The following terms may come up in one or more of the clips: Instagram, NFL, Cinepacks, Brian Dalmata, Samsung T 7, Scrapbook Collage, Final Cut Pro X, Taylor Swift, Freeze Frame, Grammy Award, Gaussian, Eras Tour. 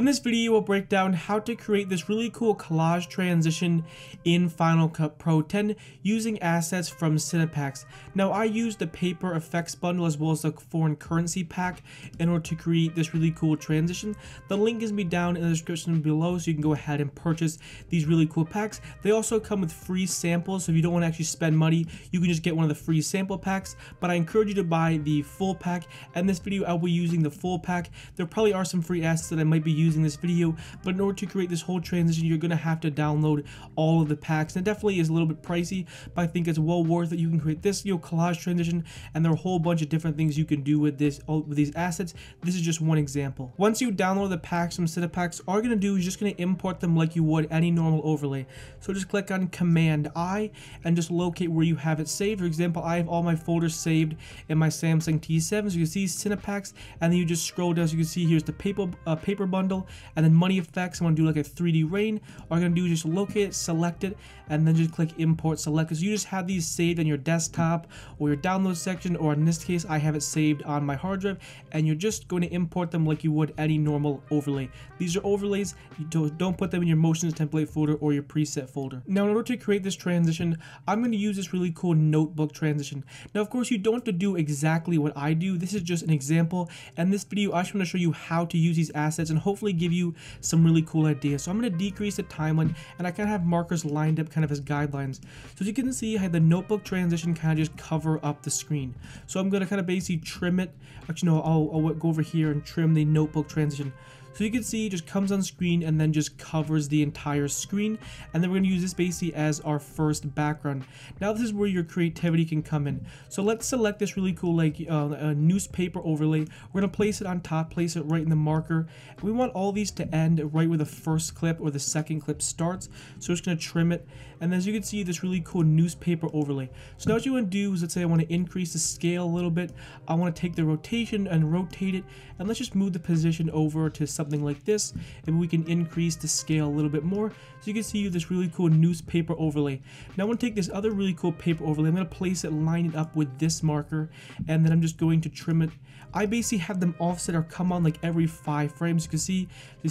In this video, we'll break down how to create this really cool collage transition in Final Cut Pro X using assets from Cinepacks. Now, I used the paper effects bundle as well as the foreign currency pack in order to create this really cool transition. The link is going to be down in the description below, so you can go ahead and purchase these really cool packs. They also come with free samples, so if you don't want to actually spend money, you can just get one of the free sample packs, but I encourage you to buy the full pack. In this video, I will be using the full pack. There probably are some free assets that I might be using this video, but in order to create this whole transition, you're going to have to download all of the packs, and it definitely is a little bit pricey, but I think it's well worth it. You can create this collage transition, and there are a whole bunch of different things you can do with this, with these assets. This is just one example. Once you download the packs from Cinepacks, all you're going to do is just going to import them like you would any normal overlay. So just click on Command-I and just locate where you have it saved. For example, I have all my folders saved in my Samsung T 7, so you can see Cinepacks, and then you just scroll down, so you can see here's the paper bundle, and then money effects. I'm going to do like a 3D rain. All you're going to do is just locate it, select it, and then just click Import Select, because you just have these saved on your desktop or your download section, or in this case, I have it saved on my hard drive, and you're just going to import them like you would any normal overlay. These are overlays. You don't put them in your motions template folder or your preset folder. Now, in order to create this transition, I'm going to use this really cool notebook transition. Now, of course, you don't have to do exactly what I do. This is just an example, and this video, I just want to show you how to use these assets and hopefully give you some really cool ideas. So I'm going to decrease the timeline, and I kind of have markers lined up kind of as guidelines. So as you can see, I had the notebook transition kind of just cover up the screen. So I'm going to kind of basically trim it. Actually, no, I'll go over here and trim the notebook transition. So you can see it just comes on screen and then just covers the entire screen, and then we're going to use this basically as our first background. Now this is where your creativity can come in. So let's select this really cool like a newspaper overlay. We're going to place it on top, place it right in the marker. We want all these to end right where the first clip or the second clip starts. So we're just going to trim it, and as you can see, this really cool newspaper overlay. So now what you want to do is, let's say I want to increase the scale a little bit. I want to take the rotation and rotate it, and let's just move the position over to something like this, and we can increase the scale a little bit more. So you can see this really cool newspaper overlay. Now I want to take this other really cool paper overlay. I'm going to place it, line it up with this marker, and then I'm just going to trim it. I basically have them offset or come on like every 5 frames. You can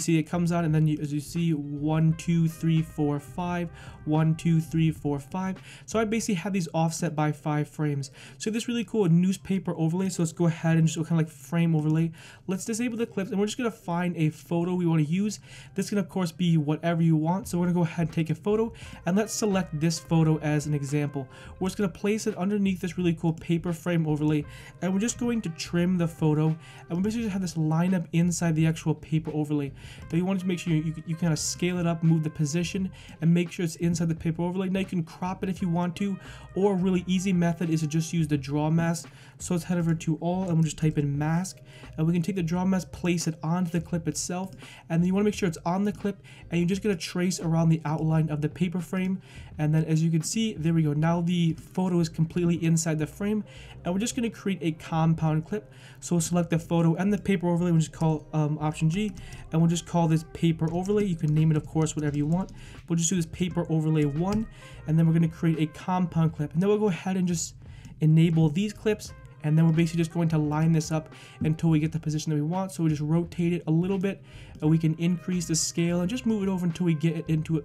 see, it comes on, and then as you see, 1, 2, 3, 4, 5, 1, 2, 3, 4, 5. So I basically have these offset by 5 frames. So this really cool newspaper overlay. So let's go ahead and just kind of like frame overlay. Let's disable the clips, and we're just going to find a photo we want to use. This can of course be whatever you want, so we're gonna go ahead and take a photo, and let's select this photo as an example. We're just gonna place it underneath this really cool paper frame overlay, and we're just going to trim the photo, and we basically just have this line up inside the actual paper overlay. Now you want to make sure you kind of scale it up, move the position, and make sure it's inside the paper overlay. Now you can crop it if you want to, or a really easy method is to just use the draw mask. So let's head over to all, and we'll just type in mask, and we can take the draw mask, place it onto the clip itself, and then you want to make sure it's on the clip, and you're just going to trace around the outline of the paper frame, and then as you can see, there we go. Now the photo is completely inside the frame, and we're just going to create a compound clip. So we'll select the photo and the paper overlay. We'll just call Option G, and we'll just call this paper overlay. You can name it of course whatever you want. We'll just do this paper overlay 1, and then we're going to create a compound clip, and then we'll go ahead and just enable these clips. And then we're basically just going to line this up until we get the position that we want. So we just rotate it a little bit, and we can increase the scale and just move it over until we get it into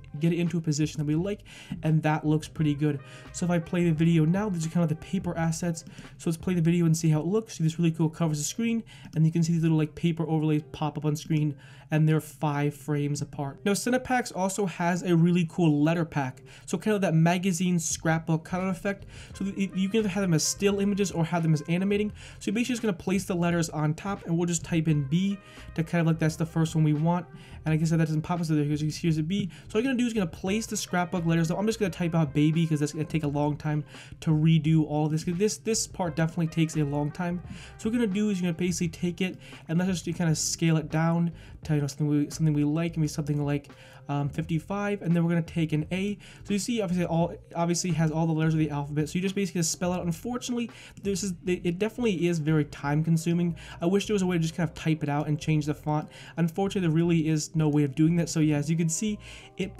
a position that we like, and that looks pretty good. So if I play the video now, these are kind of the paper assets. So let's play the video and see how it looks. See, this really cool covers the screen, and you can see these little like paper overlays pop up on screen, and they're 5 frames apart. Now Cinepacks also has a really cool letter pack, so kind of that magazine scrapbook kind of effect. So you can either have them as still images or have them as animating. So you're basically just going to place the letters on top, and we'll just type in B to kind of like that's the first one we want. And I guess that doesn't pop us there because here's a B. So what you're going to do is going to place the scrapbook letters. So I'm just going to type out baby because that's going to take a long time to redo all of this. This part definitely takes a long time. So what we're going to do is you're going to basically take it, and let's just kind of scale it down to something we like, and be something like 55, and then we're going to take an A. So you see, obviously, has all the letters of the alphabet. So you just basically spell it out. Unfortunately, this is it definitely is very time-consuming. I wish there was a way to just kind of type it out and change the font. Unfortunately, there really is no way of doing that. So yeah, as you can see, it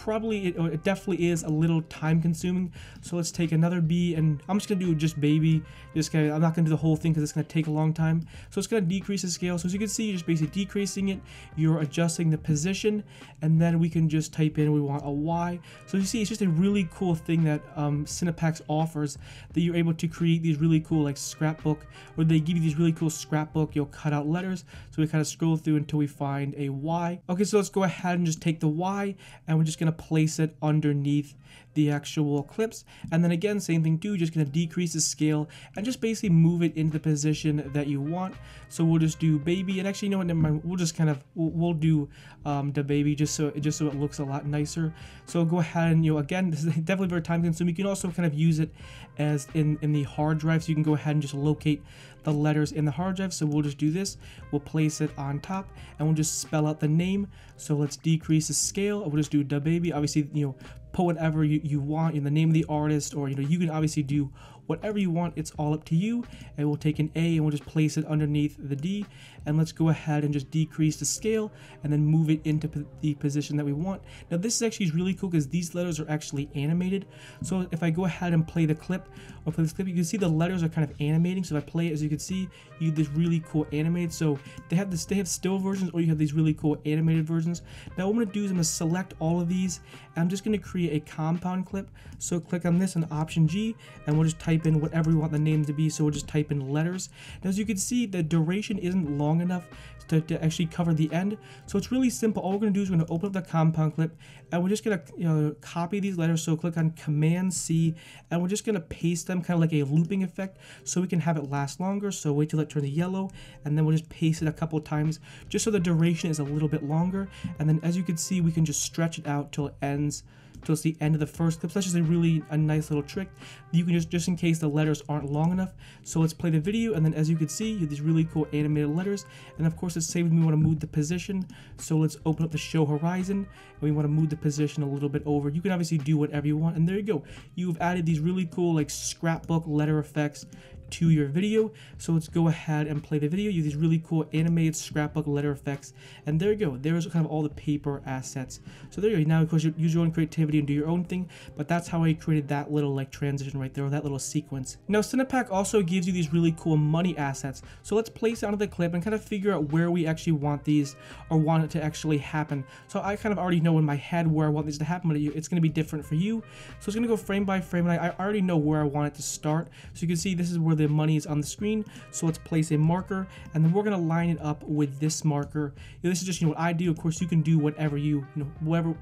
definitely is a little time-consuming. So let's take another B, and I'm just going to do just baby. I'm not going to do the whole thing because it's going to take a long time. So it's going to decrease the scale. So as you can see, you're just basically decreasing it. You're adjusting the position, and then we can just type in we want a Y. So you see, it's just a really cool thing that Cinepacks offers, that you're able to create these really cool like scrapbook, or they give you these really cool scrapbook, you'll cut out letters. So we kind of scroll through until we find a Y. Okay, so let's go ahead and just take the Y, and we're just going to place it underneath the actual clips. And then again, same thing too, just going to decrease the scale and just basically move it into the position that you want. So we'll just do baby, and actually, you know what, never mind, we'll just kind of, we'll do the baby just so it looks a lot nicer. So go ahead and, you know, again, this is definitely very time consuming. You can also kind of use it as in the hard drive, so you can go ahead and just locate the letters in the hard drive. So we'll just do this, we'll place it on top, and we'll just spell out the name. So let's decrease the scale, we'll just do the baby. Obviously, you know, put whatever you want in the name of the artist, or, you know, you can obviously do whatever you want, it's all up to you. And we'll take an A, and we'll just place it underneath the D, and let's go ahead and just decrease the scale and then move it into the position that we want. Now this is actually really cool because these letters are actually animated. So if I go ahead and play the clip, or play this clip, you can see the letters are kind of animating. So if I play it, as you can see, you get this really cool animated. So they have they have still versions, or you have these really cool animated versions. Now what I'm gonna do is I'm gonna select all of these, and I'm just gonna create a compound clip. So click on this and option G, and we'll just type in whatever we want the name to be. So we'll just type in letters. Now, as you can see, the duration isn't long enough to actually cover the end. So it's really simple. All we're going to do is we're going to open up the compound clip, and we're just going to, you know, copy these letters. So click on Command C, and we're just going to paste them, kind of like a looping effect, so we can have it last longer. So wait till it turns yellow, and then we'll just paste it a couple times, just so the duration is a little bit longer. And then, as you can see, we can just stretch it out till it ends. So it's the end of the first clip. So that's just a really nice little trick. You can just in case the letters aren't long enough. So let's play the video, and then as you can see, you have these really cool animated letters. And of course, it's saving. We want to move the position. So let's open up the show horizon, and we want to move the position a little bit over. You can obviously do whatever you want, and there you go. You've added these really cool like scrapbook letter effects to your video. So let's go ahead and play the video. You have these really cool animated scrapbook letter effects, and there you go. There's kind of all the paper assets. So there you go. Now, of course, you use your own creativity and do your own thing, but that's how I created that little like transition right there, or that little sequence. Now, Cinepack also gives you these really cool money assets. So let's place it onto the clip and kind of figure out where we actually want these, or want it to actually happen. So I kind of already know in my head where I want these to happen, but it's going to be different for you. So it's going to go frame by frame, and I already know where I want it to start. So you can see this is where the money is on the screen. So let's place a marker, and then we're going to line it up with this marker. You know, this is just, you know, what I do. Of course, you can do whatever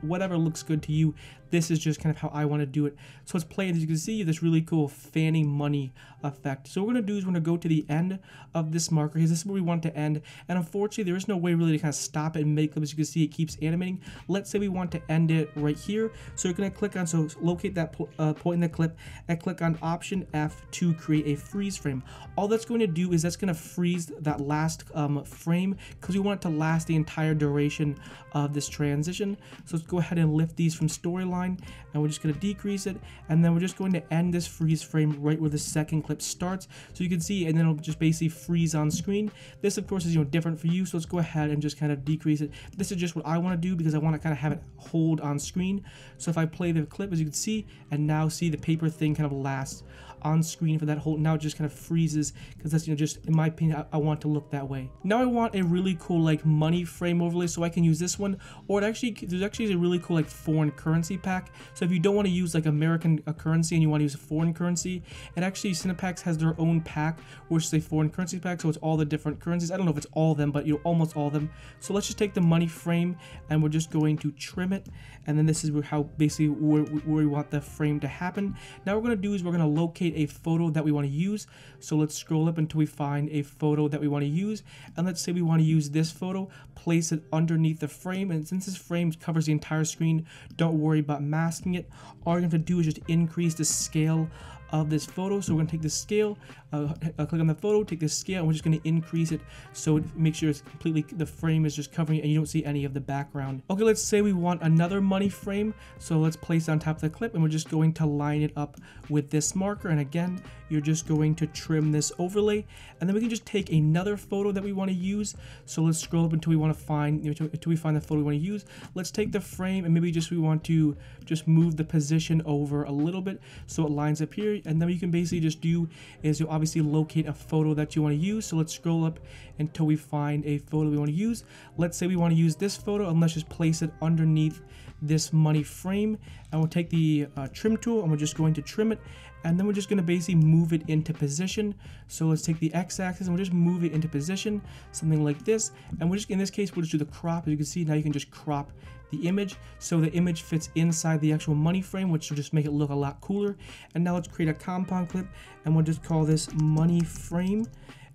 whatever looks good to you. This is just kind of how I want to do it. So let's play, and as you can see, this really cool fanning money effect. So what we're going to do is we're going to go to the end of this marker, because this is where we want to end. And unfortunately, there is no way really to kind of stop it and make clips. You can see it keeps animating. Let's say we want to end it right here. So you're going to click on, so locate that point in the clip, and click on option F to create a freeze frame. All that's going to do is that's going to freeze that last frame, because we want it to last the entire duration of this transition. So let's go ahead and lift these from storyline, and we're just going to decrease it, and then we're just going to end this freeze frame right where the second clip starts. So you can see, and then it'll just basically freeze on screen. This, of course, is, you know, different for you. So let's go ahead and just kind of decrease it. This is just what I want to do, because I want to kind of have it hold on screen. So if I play the clip, as you can see, and now see the paper thing kind of lasts on screen for that whole, now it just kind of freezes, because that's, you know, just in my opinion, I want to look that way. Now I want a really cool like money frame overlay, so I can use this one, or it actually, there's actually a really cool like foreign currency pack. So if you don't want to use like American currency and you want to use a foreign currency, and actually Cinepacks has their own pack, which is a foreign currency pack, so it's all the different currencies. I don't know if it's all of them, but, you know, almost all of them. So let's just take the money frame, and we're just going to trim it, and then this is how basically where we want the frame to happen. Now what we're going to do is we're going to locate a photo that we want to use. So let's scroll up until we find a photo that we want to use, and let's say we want to use this photo. Place it underneath the frame, and since this frame covers the entire screen, don't worry about masking it. All you have to do is just increase the scale of this photo. So we're going to take the scale, click on the photo, take the scale, and we're just going to increase it so it makes sure it's completely, the frame is just covering it and you don't see any of the background. Okay, let's say we want another money frame. So let's place it on top of the clip, and we're just going to line it up with this marker. And again, you're just going to trim this overlay, and then we can just take another photo that we want to use. So let's scroll up until we want to find, until we find the photo we want to use. Let's take the frame, and maybe just we want to just move the position over a little bit so it lines up here. And then you can basically just do is you obviously locate a photo that you want to use. So let's scroll up until we find a photo we want to use. Let's say we want to use this photo, and let's just place it underneath this money frame, and we'll take the trim tool, and we're just going to trim it, and then we're just going to basically move it into position. So let's take the x-axis, and we'll just move it into position, something like this. And we're just, in this case, we'll just do the crop. As you can see, now you can just crop the image so the image fits inside the actual money frame, which will just make it look a lot cooler. And now let's create a compound clip, and we'll just call this money frame.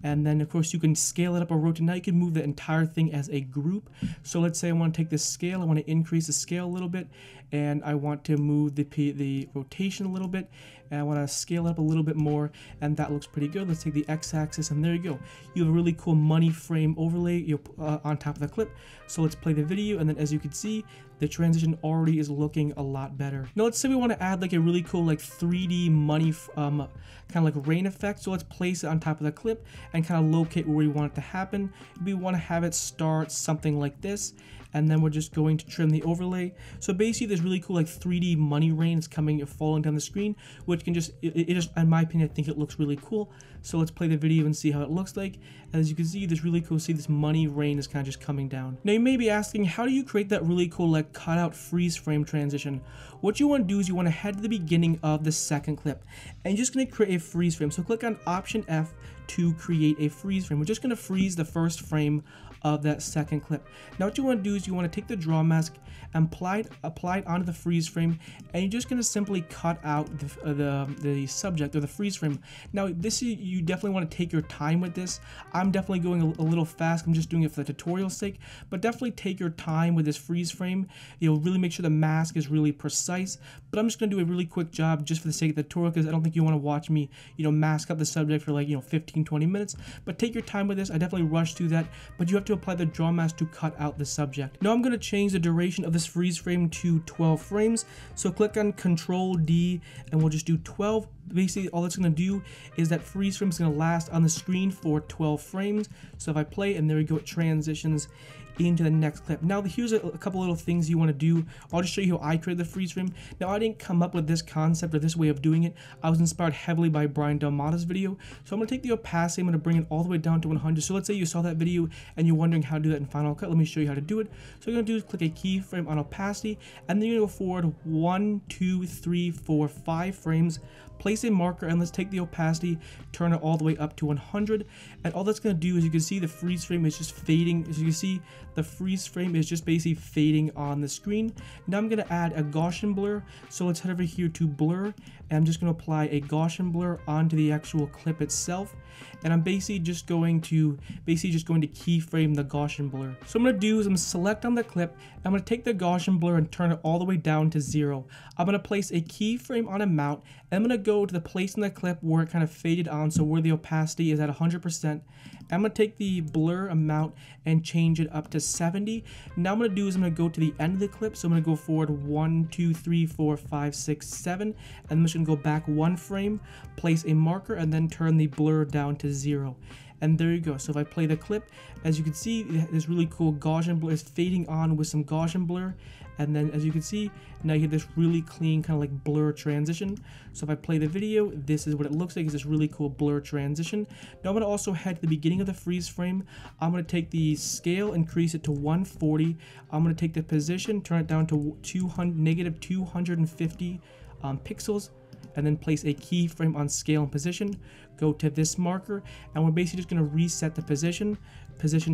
And then, of course, you can scale it up or rotate. Now you can move the entire thing as a group. So let's say I want to take this scale. I want to increase the scale a little bit, and I want to move the rotation a little bit, and I want to scale it up a little bit more, and that looks pretty good. Let's take the x-axis, and there you go. You have a really cool money frame overlay on top of the clip. So let's play the video, and then as you can see, the transition already is looking a lot better. Now let's say we want to add like a really cool like 3D money kind of like rain effect. So let's place it on top of the clip and kind of locate where we want it to happen. We want to have it start something like this, and then we're just going to trim the overlay. So basically this really cool like 3D money rain is coming and falling down the screen, which can just, it just, in my opinion, I think it looks really cool. So let's play the video and see how it looks like. As you can see, this really cool, see this money rain is kind of just coming down. Now you may be asking, how do you create that really cool like cutout freeze frame transition? What you want to do is you want to head to the beginning of the second clip, and you're just going to create a freeze frame. So click on Option F to create a freeze frame. We're just going to freeze the first frame of that second clip. Now what you want to do is you want to take the draw mask and apply it onto the freeze frame, and you're just going to simply cut out the subject or the freeze frame. Now this, you definitely want to take your time with this. I'm definitely going a little fast. I'm just doing it for the tutorial's sake, but definitely take your time with this freeze frame. You'll really make sure the mask is really precise, but I'm just going to do a really quick job just for the sake of the tutorial, because I don't think you want to watch me, mask up the subject for like, 15-20 minutes, but take your time with this. I definitely rushed through that, but you have to apply the draw mask to cut out the subject. Now I'm going to change the duration of this freeze frame to 12 frames. So click on Control D, and we'll just do 12. Basically all that's going to do is that freeze frame is going to last on the screen for 12 frames. So if I play, and there we go, it transitions into the next clip. Now here's a couple little things you want to do. I'll just show you how I created the freeze frame. Now I didn't come up with this concept or this way of doing it. I was inspired heavily by Brian Dalmata's video. So I'm going to take the opacity, I'm going to bring it all the way down to 100. So let's say you saw that video and you're wondering how to do that in Final Cut. Let me show you how to do it. So you're going to do is click a keyframe on opacity, and then you're going to go forward 1, 2, 3, 4, 5 frames. Place a marker, and let's take the opacity, turn it all the way up to 100, and all that's going to do is you can see the freeze frame is just fading. As you can see, the freeze frame is just basically fading on the screen. Now I'm going to add a Gaussian blur, so let's head over here to blur, and I'm just going to apply a Gaussian blur onto the actual clip itself, and I'm basically just going to keyframe the Gaussian blur. So what I'm going to do is I'm going to select on the clip, and I'm going to take the Gaussian blur and turn it all the way down to 0. I'm going to place a keyframe on a mount, and I'm going to go to the place in the clip where it kind of faded on, so where the opacity is at 100%. I'm going to take the blur amount and change it up to 70. Now I'm going to do is I'm going to go to the end of the clip, so I'm going to go forward 1, 2, 3, 4, 5, 6, 7, and I'm just going to go back 1 frame, place a marker, and then turn the blur down to 0. And there you go. So if I play the clip, as you can see, this really cool Gaussian blur is fading on with some Gaussian blur. And then as you can see, now you have this really clean kind of like blur transition. So if I play the video, this is what it looks like. It's this really cool blur transition. Now I'm going to also head to the beginning of the freeze frame. I'm going to take the scale, increase it to 140. I'm going to take the position, turn it down to -250 pixels, and then place a keyframe on scale and position. Go to this marker, and we're basically just going to reset the position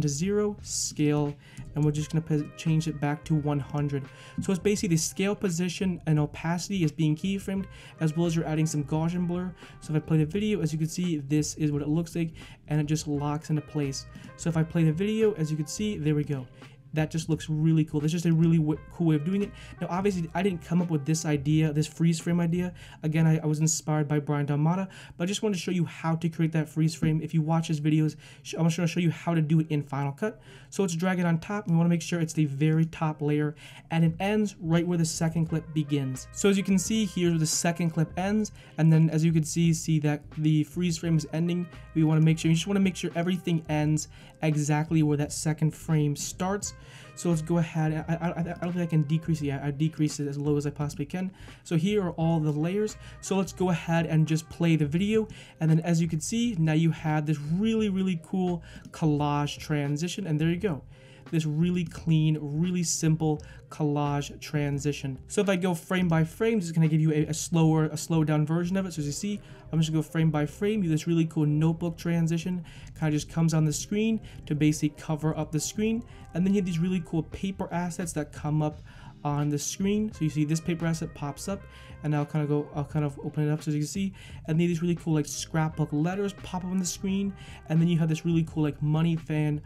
to 0, scale, and we're just going to change it back to 100. So it's basically the scale, position, and opacity is being keyframed, as well as you're adding some Gaussian blur. So if I play the video, as you can see, this is what it looks like, and it just locks into place. So if I play the video, as you can see, there we go. that just looks really cool. That's just a really cool way of doing it. Now, obviously, I didn't come up with this idea, this freeze frame idea. Again, I was inspired by Brian Dalmata, but I just wanted to show you how to create that freeze frame. If you watch his videos, I'm going to show you how to do it in Final Cut. So let's drag it on top. We want to make sure it's the very top layer, and it ends right where the second clip begins. So as you can see, here's where the second clip ends, and then as you can see that the freeze frame is ending. We want to make sure, you just want to make sure everything ends exactly where that second frame starts. So let's go ahead. I don't think I can decrease it. I decrease it as low as I possibly can. So here are all the layers. So let's go ahead and just play the video. And then as you can see, now you have this really, really cool collage transition. And there you go. This really clean, really simple collage transition. So if I go frame by frame, this is going to give you a slowed down version of it. So as you see, I'm just going to go frame by frame. You have this really cool notebook transition, kind of just comes on the screen to basically cover up the screen. And then you have these really cool paper assets that come up on the screen. So you see this paper asset pops up, and I'll kind of open it up so you can see, and these really cool like scrapbook letters pop up on the screen, and then you have this really cool like money fan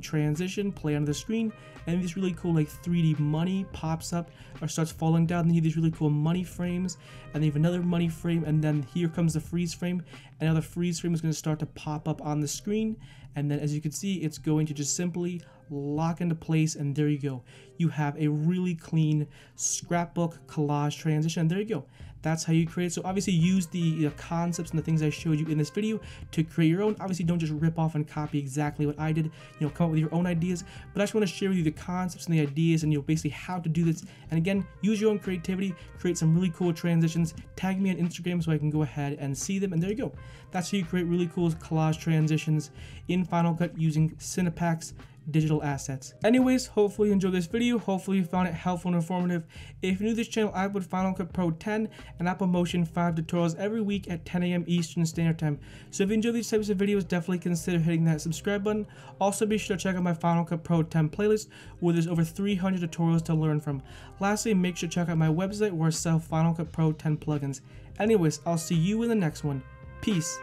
transition play on the screen, and this really cool like 3D money pops up or starts falling down. Then you have these really cool money frames, and then you have another money frame, and then here comes the freeze frame. And now the freeze frame is going to start to pop up on the screen, and then as you can see, it's going to just simply lock into place, and there you go. You have a really clean scrapbook collage transition, and there you go. That's how you create it. So obviously use the concepts and the things I showed you in this video to create your own. Obviously don't just rip off and copy exactly what I did, you know, come up with your own ideas, but I just want to share with you the concepts and the ideas and, you know, basically how to do this. And again, use your own creativity, create some really cool transitions, tag me on Instagram so I can go ahead and see them. And there you go. That's how you create really cool collage transitions in Final Cut using Cinepacks digital assets. Anyways, hopefully you enjoyed this video. Hopefully you found it helpful and informative. If you're new to this channel, I upload Final Cut Pro 10 and Apple Motion 5 tutorials every week at 10 a.m. Eastern Standard Time. So if you enjoy these types of videos, definitely consider hitting that subscribe button. Also be sure to check out my Final Cut Pro 10 playlist where there's over 300 tutorials to learn from. Lastly, make sure to check out my website where I sell Final Cut Pro 10 plugins. Anyways, I'll see you in the next one. Peace.